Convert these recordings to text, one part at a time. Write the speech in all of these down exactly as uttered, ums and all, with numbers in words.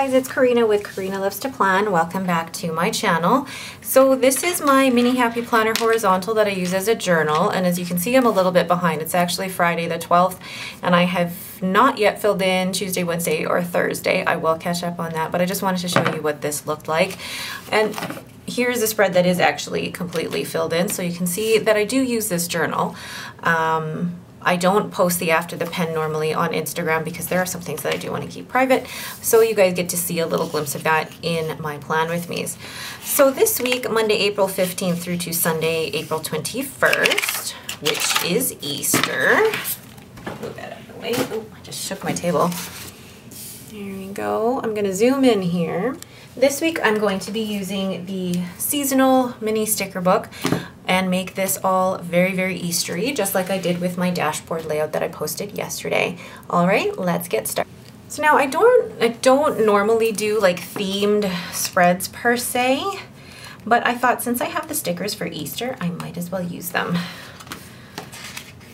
guys, it's Karina with Karina Loves to Plan. Welcome back to my channel. So this is my Mini Happy Planner horizontal that I use as a journal, and as you can see I'm a little bit behind. It's actually Friday the twelfth and I have not yet filled in Tuesday, Wednesday or Thursday. I will catch up on that, but I just wanted to show you what this looked like. And here's a spread that is actually completely filled in, so you can see that I do use this journal. Um, I don't post the after the pen normally on Instagram because there are some things that I do want to keep private, so you guys get to see a little glimpse of that in my plan with me's. So this week, Monday April fifteenth through to Sunday April twenty-first, which is Easter. Move that out of the way. Oh, I just shook my table. There we go. I'm going to zoom in here. This week I'm going to be using the seasonal mini sticker book and make this all very, very Eastery, just like I did with my dashboard layout that I posted yesterday. All right, let's get started. So now I don't, I don't normally do like themed spreads per se, but I thought since I have the stickers for Easter, I might as well use them.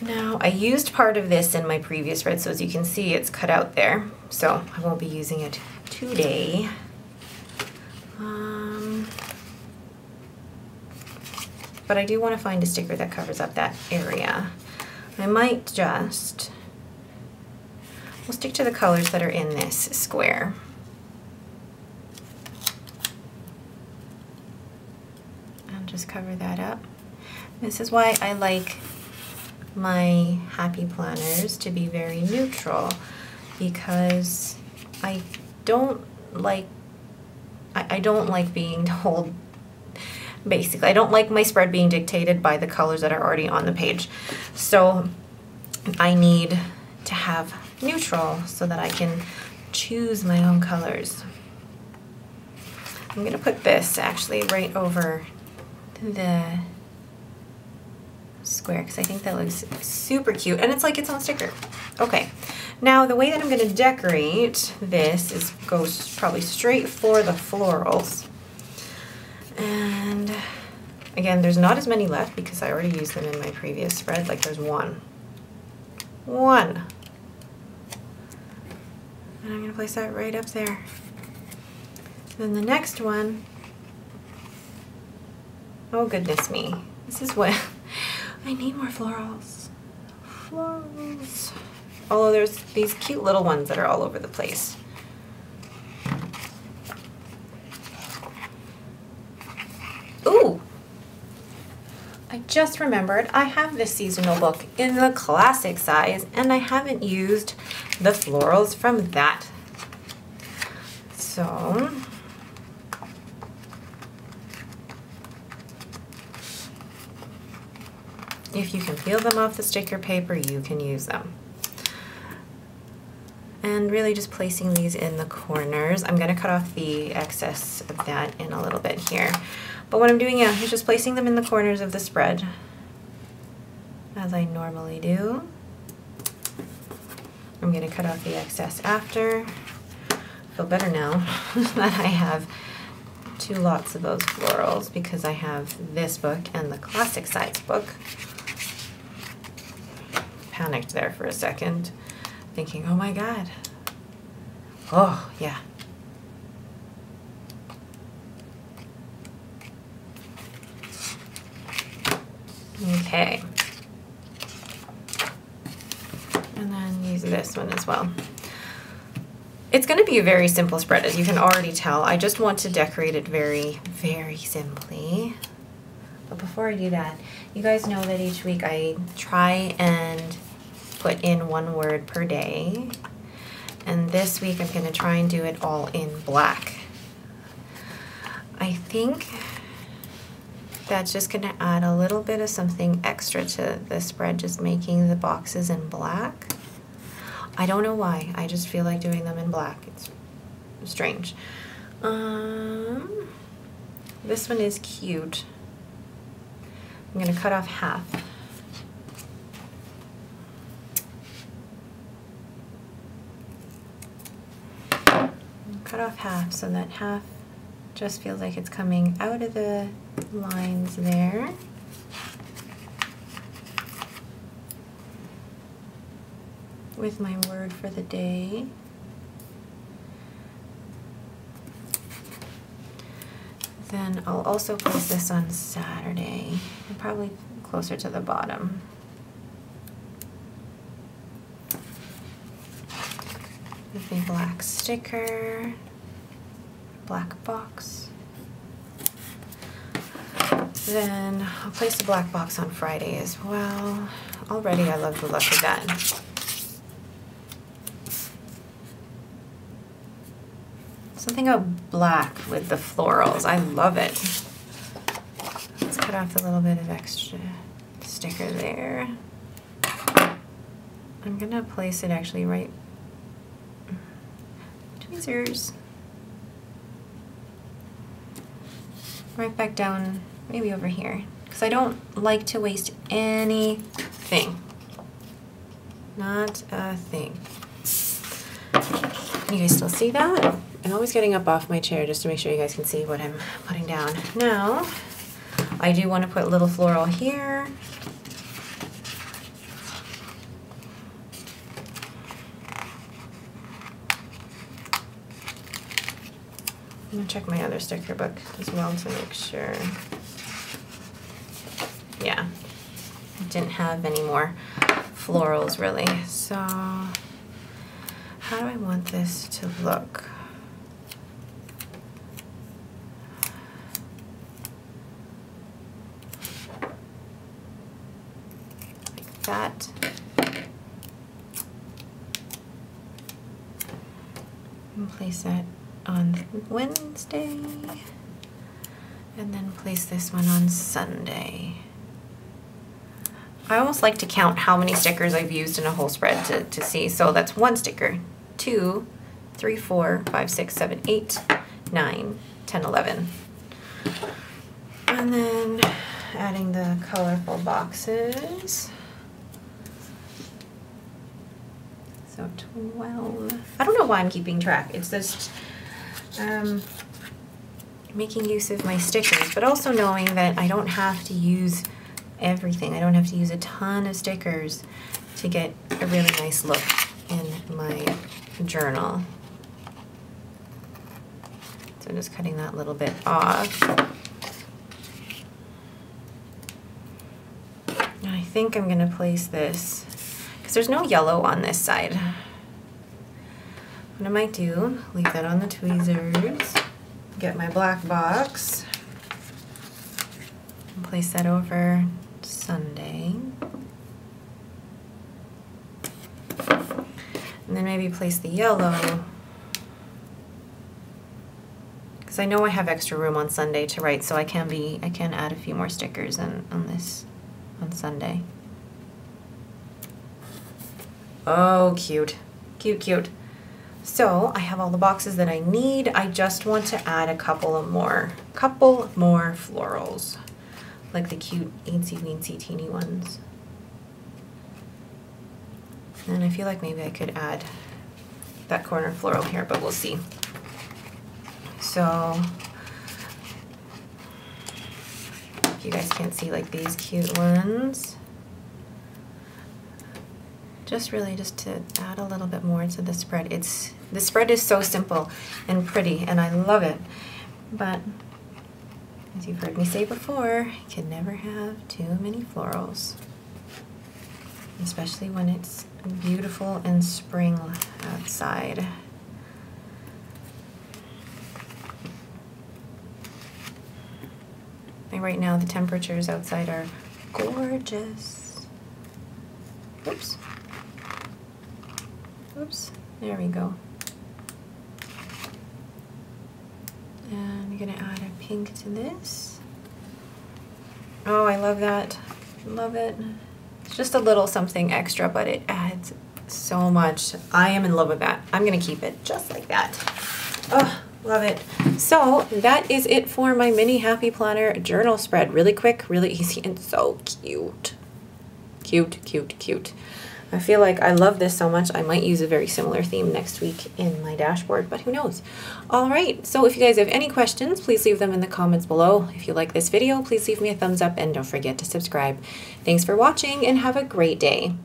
Now I used part of this in my previous spread, so as you can see it's cut out there, so I won't be using it today. Um, but I do want to find a sticker that covers up that area. I might just, we'll stick to the colors that are in this square. I'll just cover that up. This is why I like my happy planners to be very neutral, because I don't like I don't like being told, basically, I don't like my spread being dictated by the colors that are already on the page. So I need to have neutral so that I can choose my own colors. I'm going to put this actually right over the square because I think that looks super cute and it's like it's on sticker. Okay. Now the way that I'm going to decorate this is goes probably straight for the florals, and again there's not as many left because I already used them in my previous spread. Like there's one, one, and I'm going to place that right up there. Then the next one, oh goodness me, this is what I need more florals, florals. Although there's these cute little ones that are all over the place. Ooh! I just remembered I have this seasonal book in the classic size and I haven't used the florals from that. So if you can peel them off the sticker paper, you can use them. And really just placing these in the corners. I'm going to cut off the excess of that in a little bit here. But what I'm doing now is just placing them in the corners of the spread, as I normally do. I'm going to cut off the excess after. I feel better now that I have two lots of those florals because I have this book and the classic size book. Panicked there for a second. Thinking, oh my god. Oh, yeah. Okay. And then use this one as well. It's going to be a very simple spread, as you can already tell. I just want to decorate it very, very simply. But before I do that, you guys know that each week I try and put in one word per day, and this week I'm going to try and do it all in black. I think that's just going to add a little bit of something extra to the spread, just making the boxes in black. I don't know why, I just feel like doing them in black. It's strange. Um, this one is cute. I'm going to cut off half. Cut off half so that half just feels like it's coming out of the lines there. With my word for the day. Then I'll also place this on Saturday, probably closer to the bottom. With a black sticker, black box. Then I'll place the black box on Friday as well. Already I love the look of that. Something about black with the florals. I love it. Let's cut off a little bit of extra sticker there. I'm gonna place it actually right tweezers. Right back down, maybe over here, because I don't like to waste anything. Not a thing. You guys still see that? I'm always getting up off my chair just to make sure you guys can see what I'm putting down. Now, I do want to put a little floral here. I'm going to check my other sticker book as well to make sure. Yeah, I didn't have any more florals really. So, how do I want this to look? Like that. And place that on Wednesday, and then place this one on Sunday. I almost like to count how many stickers I've used in a whole spread to, to see. So that's one sticker, two, three, four, five, six, seven, eight, nine, ten, eleven. And then adding the colorful boxes. So twelve. I don't know why I'm keeping track. It's just Um, making use of my stickers, but also knowing that I don't have to use everything. I don't have to use a ton of stickers to get a really nice look in my journal. So I'm just cutting that little bit off. And I think I'm going to place this, because there's no yellow on this side. What I might do, leave that on the tweezers, get my black box, and place that over Sunday. And then maybe place the yellow, because I know I have extra room on Sunday to write, so I can be I can add a few more stickers in, on this on Sunday. Oh, cute. Cute, cute. So I have all the boxes that I need. I just want to add a couple of more, couple more florals, like the cute eensy weensy teeny ones. And I feel like maybe I could add that corner floral here, but we'll see. So if you guys can't see, like these cute ones. Just really just to add a little bit more to the spread. It's the spread is so simple and pretty, and I love it. But as you've heard me say before, you can never have too many florals, especially when it's beautiful and spring outside. And right now the temperatures outside are gorgeous. Oops. Oops, there we go. And I'm gonna add a pink to this. Oh, I love that, love it. It's just a little something extra, but it adds so much. I am in love with that. I'm gonna keep it just like that. Oh, love it. So that is it for my Mini Happy Planner journal spread. Really quick, really easy, and so cute. Cute, cute, cute. I feel like I love this so much, I might use a very similar theme next week in my dashboard, but who knows. All right, so if you guys have any questions, please leave them in the comments below. If you like this video, please leave me a thumbs up and don't forget to subscribe. Thanks for watching and have a great day.